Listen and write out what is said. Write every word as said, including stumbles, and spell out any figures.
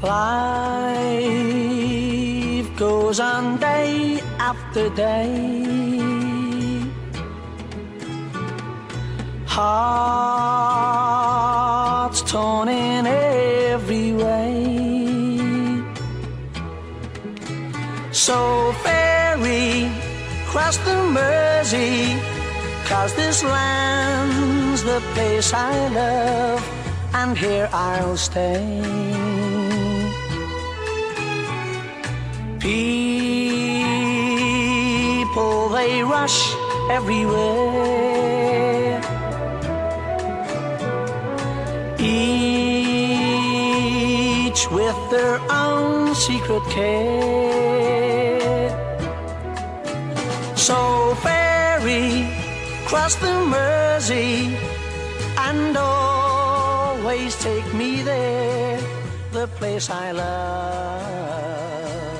Life goes on day after day. Hearts torn in every way. So ferry cross the Mersey, 'cause this land's the place I love, and here I'll stay. People, they rush everywhere. Each with their own secret care. So ferry cross the Mersey, and always take me there, the place I love.